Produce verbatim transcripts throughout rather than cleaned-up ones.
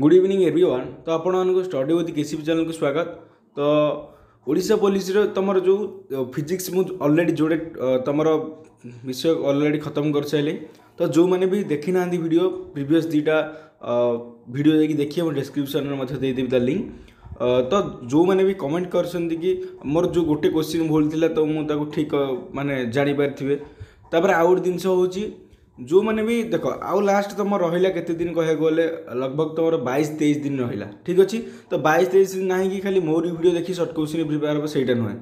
Good evening everyone. तो आपको study with KCP channel को स्वागत। तो ओडिशा पुलिस रो तुम जो फिजिक्स मुझे अलरेडी जोड़े तुम विषय अलरेडी खत्म कर सारे। तो जो मैंने भी देखी ना भिड प्रिवियस दुईटा भिड जाकि देखिए मैं डिस्क्रिप्शन में देदेवि ता लिंक। तो जो मैंने भी कमेंट करसंती कि मोर जो गोटे क्वेश्चन भूल थिला तो मुझे ठीक माने जानि पारथिबे। तापर आउट जिनस हो जो मैंने भी देखो आउ लास्ट तुम रहा केते दिन कह गले लगभग तुम बाईस तेईस दिन रहा। ठीक अच्छे तो बाईस तेईस दिन ना कि खाली मोर वीडियो देखी शॉर्ट क्वेश्चन प्रिपेयर हम सहीटा नुहे।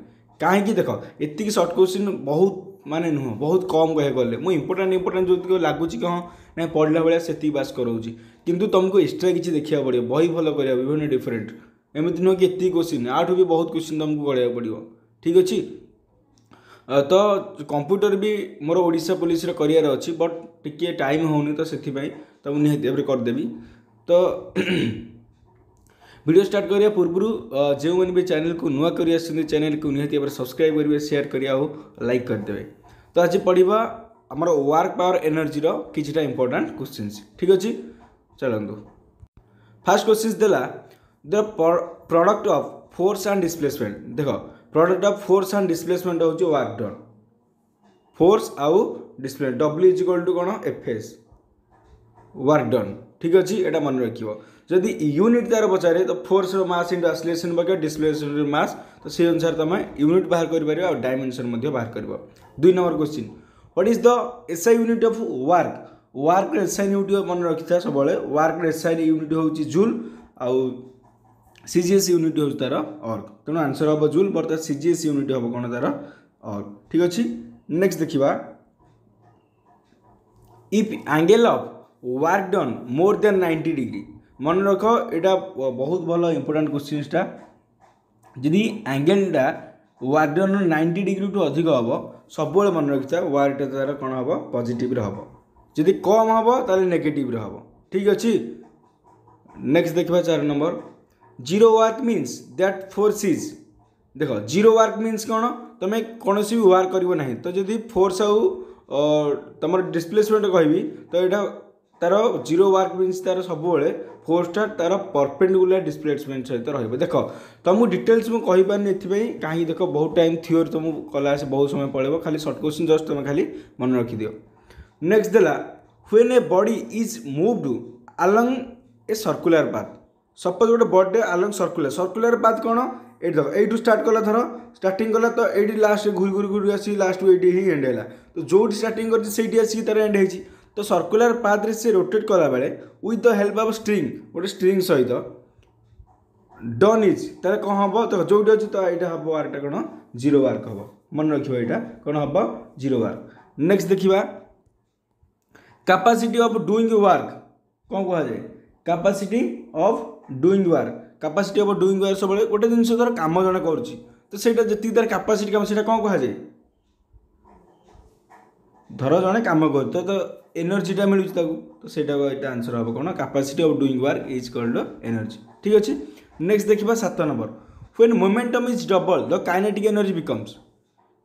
कहीं देख एति शॉर्ट क्वेश्चन बहुत माने नुह बहुत कम कह गले मुझे इंपोर्टां इंपोर्टां जो लगुच कि हाँ ना पढ़ला भाया से बास कराऊँगी कितु तुमको एक्सट्रा किसी देखा पड़ो बही भल कर विभिन्न डिफरेन्ट एमती नुह कि एति क्वेश्चन आठ भी बहुत क्वेश्चन तुमको कराया पड़ो। ठीक अच्छे तो कंप्यूटर भी मोर ओडिशा पुलिस रे करियर अच्छी बट टिके टाइम होनी तो से तो मुझे निहत करदेवी। तो वीडियो स्टार्ट करिया पूर्व जो मैंने भी चैनल को नुआ कर चैनल को निहत भाव सब्सक्राइब करेंगे शेयर करिया हो लाइक करदेवे। तो आज पढ़ा आमर वर्क पावर एनर्जी रो किछटा इंपोर्टेंट क्वेश्चंस। ठीक अच्छे चलतु फास्ट क्वेश्चन देला the product of force and displacement. देख product of force and displacement हूँ वर्क डन फोर्स आउ displacement W is equal to कौन एफ एस वर्क डन। ठीक अच्छे यहाँ मन रखी यूनिट तार पचारे तो फोर्स मास इंटू एक्सेलरेशन बक डिस्प्लेसमेंट मास तो से अनुसार तुम यूनिट बाहर कर और डायमेंशन बाहर कर। दुई number question what is the SI unit of work work SI unit मन रखी था सब वर्क एसआई यूनिट हूँ जूल आउ सीजीएस यूनिट हूँ तार अर्ग तेणु आंसर हम जूल बर्तमान सीजीएस यूनिट हम कौन तार अर्ग। ठीक अच्छे नेक्स्ट देखा if angle of work done more than ninety degree मन रख एटा बहुत भल इंपोर्टां क्वेश्चनटा यदि एंगलटा वर्क डन नाइंटी डिग्री टू अधिक हम सब मन रखी था वर्क तार कौन हम पॉजिटिव हम यदि कम हम ताले नेगेटिव हम। ठीक अच्छे नेक्स्ट देखा चार नंबर zero work means that force is देख जीरो वर्क मीन्स कौन तुम कौन भी वर्क करना तो यदि फोर्स आउ तुम डिस्प्लेसमेंट कहबी तो यहाँ तार जीरो वर्क मीन्स तार सब फोर्सटा तार परपेंडिकुलर डिस्प्लेसमेंट सहित रही। देख तुमको डिटेल्स मुझे कहींपारे कहीं देख बहुत टाइम थियोरी तुमको कला बहुत समय पड़ेगा खाली शॉर्ट क्वेश्चन जस्ट तुम खाली मन रखिदि। नेक्स्ट देला when a body is moved along a circular path suppose गोटे बर्थडे आलंग सर्कुलर सर्कुलर पाथ कौन ये देख यू स्टार्ट कला थर स्टार्ट कला तो ये लास्ट घूरी घूरी घूरी आस लास्ट को ये एंड है तो जो स्टार्ट कर आसिक तार एंड होती तो सर्कुलर पाथ रे से रोटेट कला बेले with the help of string गोटे स्ट्रिंग सहित डन इज तार कौन हम देख जो अच्छे तो यहाँ हम वार्कटा कौन जीरो वार्क हम मन रख कौन हम जीरो वार्क। नेक्स्ट देखा कैपेसिटी ऑफ डूइंग वर्क कौन कहुए capacity of doing work capacity of doing work सब गोटे जिनस तरह कम जन कर तो सहीटा जी तरह कैपेसिटी कम से कौन कहुए धर जड़े कम कर तो एनर्जीटा मिलूँ तो सहीटा यहाँ आंसर हम कौन capacity of doing work is called energy. ठीक अच्छे नेक्स्ट देखा सात नंबर when momentum is double the kinetic energy becomes.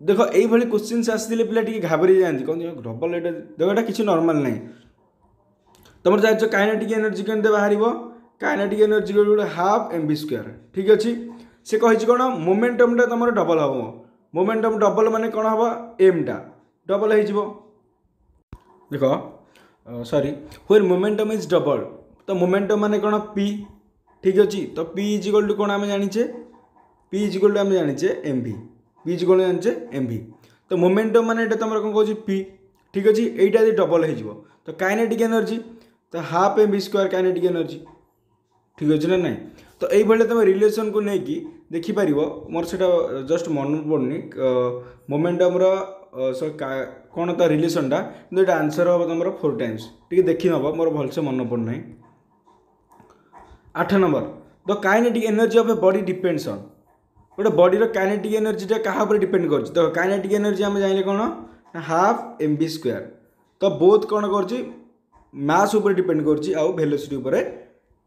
देख ये क्वेश्चन आसते पे टे घाबरी जाती कौन डबल ये देख यहाँ किसी नॉर्मल ना तुम जान काइनेटिक एनर्जी केमती बाहर काइनेटिक एनर्जी गोटे हाफ एम बी स्क्वायर। ठीक अच्छे से कही कौन मोमेंटमटा तुम डबल हम मोमेंटम डबल माने कौन हम एमटा डबल हो देख sorry when momentum is double तो मोमेंटम माने कौन पी। ठीक अच्छे तो पी इज इक्वल टू कौन आम जाचे पी इज इक्वल टू आम जाचे M V P is equal to जाचे एम भि तो मोमेंटम माने तुम कौन कह पी। ठीक अच्छे यहाँ डबल हो तो काइनेटिक एनर्जी तो half M V square kinetic energy. ठीक अच्छे ना नाई तो ये तुम रिलेसन को लेकिन देखिपार मोर से जस्ट मन पड़नी मोमेंटम कौन त रिलेसनटा कि आंसर हम तुम फोर टाइम्स टी देखी नब मोर भलसे मन पड़ना। आठ number the kinetic energy of a body depends on गोटे बॉडीर काइनेटिक एनर्जीटा क्या डिपेंड कर तो काइनेटिक एनर्जी आम जाने कौन हाफ एम बी स्क्वायर तो बोथ कौन कर मास उपर डिपेंड कर वेलोसिटी उपर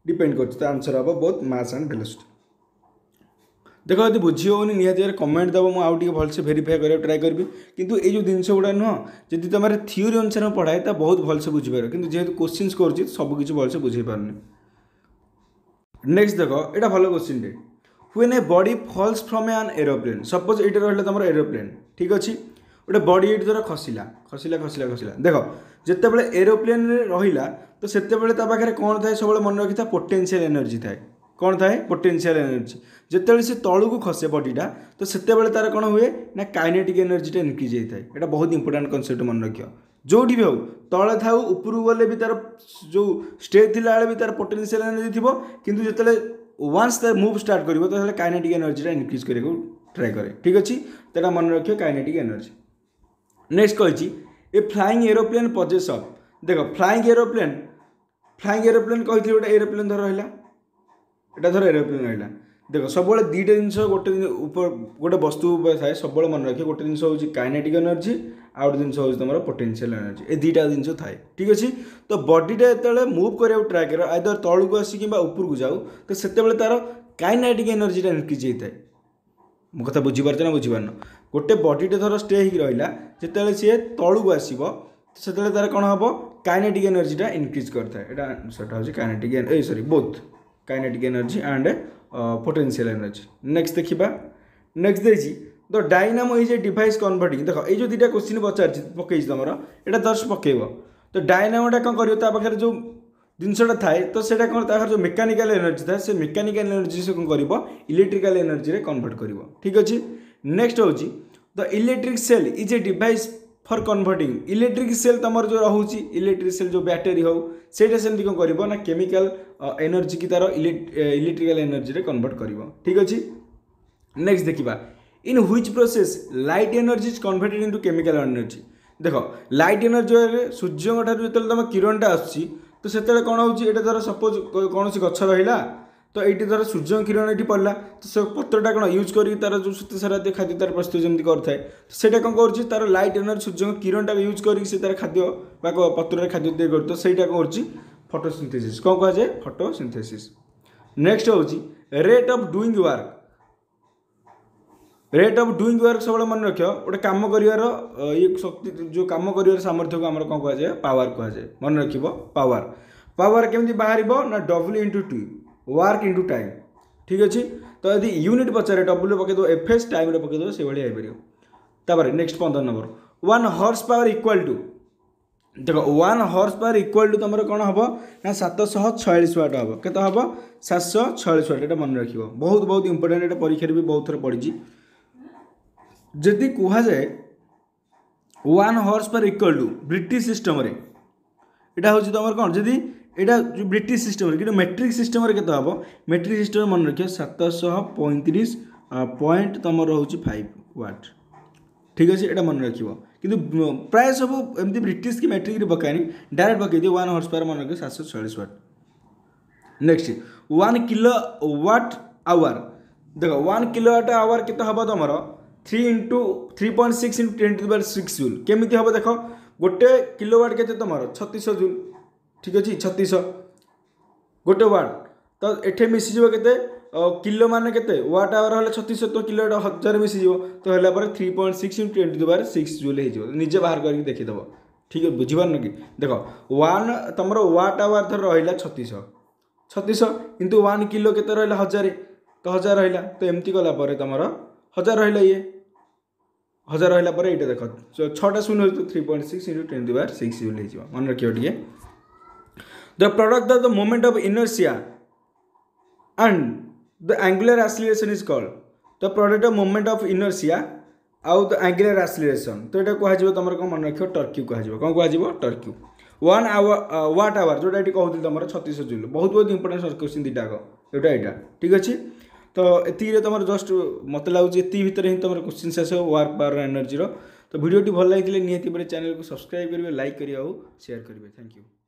डिपेंड कर आंसर हम बोथ मास एंड वेलोसिटी। देख यदि बुझी होनी निहत कमेंट दब मुझे आउटे भलसे भेरीफाए कर ट्राए करी कितु ये जो जिनस गुड़ा नुह जी तुम थीओरी अनुसार पढ़ाए तो बहुत भलसे बुझीपार कि जेहतु क्वेश्चन कर सबकि भलसे बुझे पारनी। नेक्स्ट देख एटा भलो क्वेश्चन रे when a body falls from an aeroplane suppose ये रहा तुम एरोप्लेन ठीक अच्छे गोटे बॉडी ये द्वारा खसला खसला खसला खसला देख जितेबाला एरोप्लेन रहा तो से पाखे कौन थाए सब मन रखी था पोटेंशियल एनर्जी थाए कौन थाए पोटेंशियल एनर्जी जिते से तौक खसे बॉडीटा तो से तार कौन हुए ना काइनेटिक एनर्जीटा इनक्रीज होता है। यहाँ बहुत इंपोर्टेंट कॉन्सेप्ट मन रख जो भी हो तले था उपरू गले भी तार जो स्टेज थी भी तार पोटेंशियल एनर्जी थी कितु जिते वान्स तार मूव स्टार्ट कर काइनेटिक एनर्जीटा इनक्रीज करने ट्राए कै ठीक अच्छे तो मन रख काइनेटिक एनर्जी। नेक्स्ट कही a flying aeroplane possesses of देख फ्लाइंग एरोप्लेन फ्लाइंग एरोप्लेन कही गोटे एरोप्लेन धर रहा यहाँ धर एरोप्लेन रहा देख सब दुईटा जिन गोटे गोटे वस्तु थाए सब मन रखे गोटे जिन हूँ काइनेटिक एनर्जी आउट जिन हूँ तुम पोटेंशियल एनर्जी ए दुईटा जिन थाए ठीक अच्छे तो बॉडीटा जो मूव करा ट्राए कर आइदर तौक आसी कि उपरकू जाऊ तो से तार काइनेटिक एनर्जीटा इनक्रीज होता है। मो कथा बुझीपार ना बुझीपार गोटे बॉडीटे धर स्टे हो रहा जिते सी तौक आसो से तार कौन हम काइनेटिक एनर्जीटा इनक्रीज करता है। यहाँ आंसर हूँ kinetic a sorry both kinetic energy and potential energy. Next देखा नेक्स्ट देखिए the dynamo is a device converting देख ये दुईटा क्वेश्चन पचार पकई तुम यहाँ दस पकेब तो डायनामोटा कौन कर जो जिनसा थाए तो सैटा कौन तरह जो मेकानिकाल एनर्जी था से मेकानिकाल एनर्जी से कौन कर इलेक्ट्रिकाल एनर्जी रे कन्वर्ट कर ठीक अच्छे। नेक्स्ट हूँ the electric cell is a device for converting electric cell तुम जो रोचे इलेक्ट्रिक सेल जो बैटेरी हो सेटा सेमती कौन कर ना केमिकल एनर्जी की तार इलेक्ट्रिकाल एनर्जी रे कन्वर्ट कर ठीक अच्छे। नेक्स्ट देखा in which process light energy is converted into chemical energy देख लाइट एनर्जी सूर्य ठार्थ तुम किरणटा आसूसी तो से कौन होची धर सपोज कौन गच रहा तो ये धर सूर्य किरण ये पड़ा तो पत्रटा कौन यूज कर तार जो सूते सारा खाद्य तार प्रस्तुत जमी करें तो कौन कर तार लाइट एनर्जी सूर्य किरण टाक यूज कर खाद्य पत्र खाद्य तैयारी कर तो सहीटा कौन हो फोटोसिंथेसिस कौन कहुए फोटोसिंथेसिस। नेक्स्ट हूँ rate of doing work rate of doing work सब मन रख गोटे कम कर शक्ति जो कम कर सामर्थ्य को आम कौन कहुए पावर कहुए मन रख पावर पावर केमती बाहर ना W into to work into time ठीक अच्छे तो यदि यूनिट पचारे डब्ल्यू पकईदेव एफएस टाइम पकईदेव से भाई आईपर। नेक्स्ट पंद्रह number one horse power equal to देख one horse power equal to तुम कौन हम ना सतशह छियालीस वाट हम के हम सातशह छियालीस वाट मन रख बहुत बहुत इंपोर्टेंट ये परीक्षा भी बहुत थर पड़ी जदि कह जाए one horse power equal to British system रे एटा हूँ तुम कौन जदि एटा जो ब्रिटिश सिस्टम कि मेट्रिक सिस्टम के हम मेट्रिक सिस्टम मन रखिए सतशह पैंतीस पॉइंट तुम रोच फाइव वाट ठीक अच्छे ये मन रख कि प्राय सब एमती ब्रिटिश कि मेट्रिक पकानी डायरेक्ट पकई दिए वन हॉर्स पर मन रखिए सात सौ छियालीस watt. Next one kilowatt hour देख वन किलो वाट आवर के हम तुम three into three point six into ten to the power six joule केमी हम देख गोटे किलोवाट के तुम छत्तीस जूल ठीक अच्छे छत्तीस गोटे वाट तो ये मिसीज के किलो मान के वाट आवर है छत्तीस तो किलो हजार मिसीज तो है three point six into ten to the power six joule हो निजे बाहर करके देखीदेव ठीक है बुझीपार कि देख वन तुम वाट आवर थर रहा छत्तीस छत्तीस इंटू वन किलो के रहा हजार तो हजार रहा तो एमती गलापर तुम हजार रहा ये हजार रहा पर ये देख छटा शून्य हो three point six into ten to बार सिक्स जूल मन रखिए the product of the moment of inertia and the angular acceleration is called the product of moment of inertia आउ द एंगुलर एक्सीलरेशन तो यहाँ कह तुम कौन मन रख टर्क्यू कह कौन कह torque one hour watt hour जोटा ये कहूँ तुम छत्तीस जूल बहुत बहुत इंपोर्टेंट क्वेश्चन दुटाक एटा यहाँ ठीक अच्छे तो ये तुम जस्ट मत लगुच ये भितर ही तुम क्वेश्चन शेष हो वर्क पावर एनर्जी रो तो वीडियो भल लगी निहती चैनल को सब्सक्राइब करेंगे लाइक करेंगे और शेयर करेंगे। Thank you.